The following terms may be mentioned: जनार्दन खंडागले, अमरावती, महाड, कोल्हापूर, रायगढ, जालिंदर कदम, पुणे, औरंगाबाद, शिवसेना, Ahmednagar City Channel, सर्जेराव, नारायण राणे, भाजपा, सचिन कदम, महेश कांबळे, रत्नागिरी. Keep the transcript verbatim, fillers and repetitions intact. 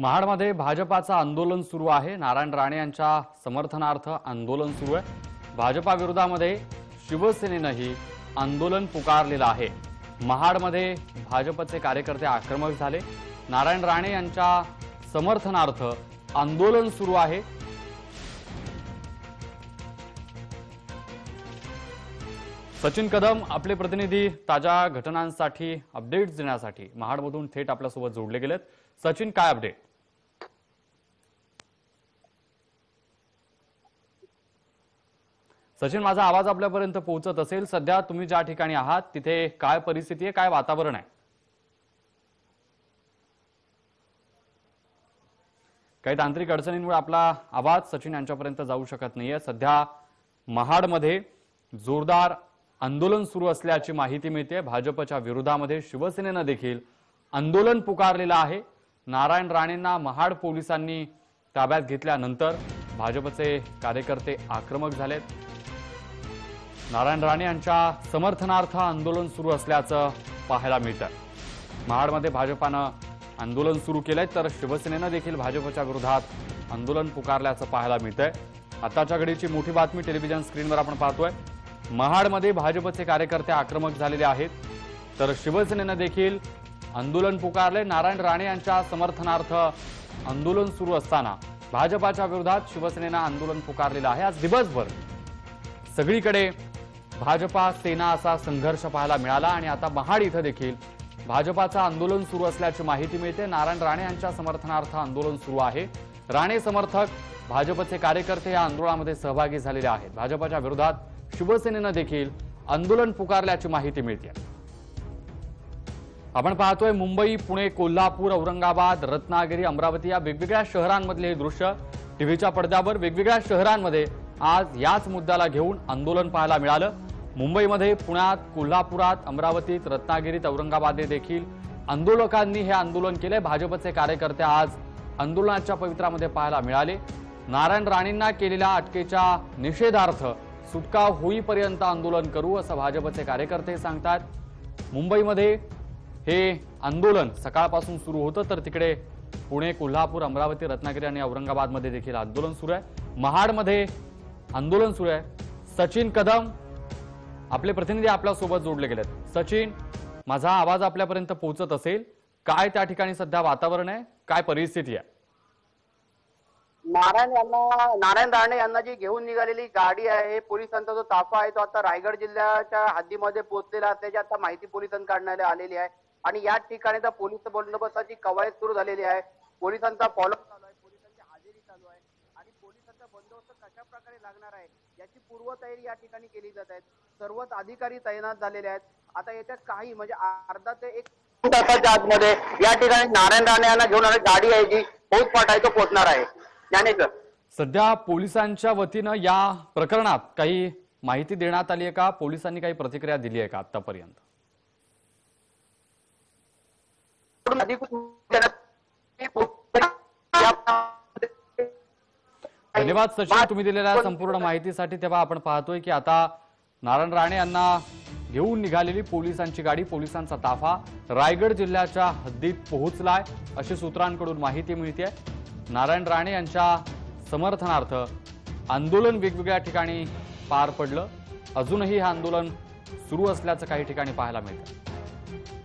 महाडमध्ये भाजपाचं आंदोलन सुरू आहे। नारायण राणे यांच्या समर्थनार्थ आंदोलन सुरू आहे। भाजपा विरोधामध्ये शिवसेनेनंही आंदोलन पुकारलेलं आहे। महाडमध्ये भाजपचे कार्यकर्ते आक्रमक झाले। नारायण राणे यांच्या समर्थनार्थ आंदोलन सुरू आहे। सचिन कदम आपले प्रतिनिधी ताजा घटनांसाठी अपडेट्स देण्यासाठी महाडमधून थेट आपल्यासोबत जोडले गेलेत। सचिन, काय अपडेट? सचिन, माझा आवाज आपल्यापर्यंत पोहोचत असेल? सध्या तुम्ही ज्या ठिकाणी आहात तिथे काय परिस्थिती आहे, काय वातावरण आहे? काही तांत्रिक अडचणींमुळे आपला आवाज सचिन यांच्यापर्यंत जाऊ शकत नाहीये। सध्या महाडमध्ये जोरदार आंदोलन सुरू असल्याची माहिती मिळते। भाजपच्या विरोधामध्ये शिवसेनेनं देखील आंदोलन पुकारलेलं आहे। नारायण राणेंना महाड पोलिसांनी ताब्यात घेतल्यानंतर भाजपचे कार्यकर्ते आक्रमक झालेत। नारायण राणे यांच्या समर्थनार्थ आंदोलन सुरू असल्याचं पाहायला मिळतं। महाडमध्ये भाजपानं आंदोलन सुरू केलंय, तर शिवसेनेनं देखील भाजपच्या विरोधात आंदोलन पुकारल्याचं पाहायला मिळतंय। आताच्या घडीची मोठी बातमी टेलिव्हिजन स्क्रीनवर आपण पाहतोय। महाडमध्ये भाजपचे कार्यकर्ते आक्रमक झालेले आहेत, तर शिवसेनेनं देखील आंदोलन पुकारले। नारायण राणे यांच्या समर्थनार्थ आंदोलन सुरू असताना भाजपाच्या विरोधात शिवसेनेनं आंदोलन पुकारलेलं आहे। आज दिवसभर सगळीकडे भाजपा सेना असा संघर्ष पाहायला मिळाला आणि आता महाड इथं देखील भाजपाचं आंदोलन सुरू असल्याची माहिती मिळते। नारायण राणे यांच्या समर्थनार्थ आंदोलन सुरू आहे। राणे समर्थक भाजपचे कार्यकर्ते या आंदोलनामध्ये सहभागी झालेले आहेत। भाजपाच्या विरोधात शिवसेनेनं देखील आंदोलन पुकारल्याची माहिती मिळते। आपण पाहतोय मुंबई, पुणे, कोल्हापूर, औरंगाबाद, रत्नागिरी, अमरावती या वेगवेगळ्या शहरांमधले हे दृश्य टीव्हीच्या पडद्यावर। वेगवेगळ्या शहरांमध्ये आज याच मुद्द्याला घेऊन आंदोलन पाहायला मिळालं। मुंबईमध्ये, पुण्यात, कोल्हापुरात, अमरावतीत, रत्नागिरीत, औरंगाबादने देखील आंदोलकांनी हे आंदोलन केले। भाजपचे कार्यकर्ते आज आंदोलनाच्या पवित्र्यामध्ये पाहायला मिळाले। नारायण राणेंना केलेल्या अटकेच्या निषेधार्थ सुटका होईपर्यंत आंदोलन करू असं भाजपचे कार्यकर्ते सांगतात। मुंबईमध्ये हे आंदोलन सकाळपासून सुरू होतं, तर तिकडे पुणे, कोल्हापूर, अमरावती, रत्नागिरी आणि औरंगाबादमध्ये देखील आंदोलन सुरू आहे। महाडमध्ये आंदोलन सुरू आहे। सचिन कदम आपले प्रतिनिधी आपल्यासोबत जोडले गेलेत। सचिन, माझा आवाज आपल्यापर्यंत पोहोचत असेल? काय त्या ठिकाणी सध्या वातावरण आहे, काय परिस्थिती आहे? नारायण यांना नारायण राणे यांना जी घेऊन निघालेली गाडी आहे, पोलिसांचा जो ताफा आहे तो आता रायगड जिल्ह्याच्या हद्दीमध्ये पोहोचलेला असल्याची आता माहिती पोलिसांकडून आलेली आहे। आणि या ठिकाणी तर पोलीस बंदोबस्ताची कवायत सुरू झालेली आहे। पोलिसांचा फॉलोअप चालू आहे, पोलिसांची हजेरी चालू आहे आणि पोलिसांचा बंदोबस्त कशा प्रकारे लागणार आहे याची पूर्वतयारी या ठिकाणी केली जात आहे। सर्वच अधिकारी तैनात झालेले आहेत। आता येत्या काही म्हणजे अर्धा ते एक तासाच्या आतमध्ये या ठिकाणी नारायण राणे यांना घेऊन आलेली गाडी आहे जी पोहोच पाठायचं पोहोचणार आहे। ज्ञानेश्वर, सध्या पोलिसांच्या वतीनं या प्रकरणात काही माहिती देण्यात आली आहे का? पोलिसांनी काही प्रतिक्रिया दिली आहे का आतापर्यंत? धन्यवाद सचिन, तुम्ही दिलेल्या संपूर्ण माहितीसाठी। तेव्हा आपण पाहतोय की आता नारायण राणे यांना घेऊन निघालेली पोलिसांची गाडी, पोलिसांचा ताफा रायगड जिल्ह्याच्या हद्दीत पोहोचलाय अशी सूत्रांकडून माहिती मिळते। नारायण राणे यांच्या समर्थनार्थ आंदोलन वेगवेगळ्या ठिकाणी पार पडलं। अजूनही हे आंदोलन सुरू असल्याचं काही ठिकाणी पाहायला मिळतं।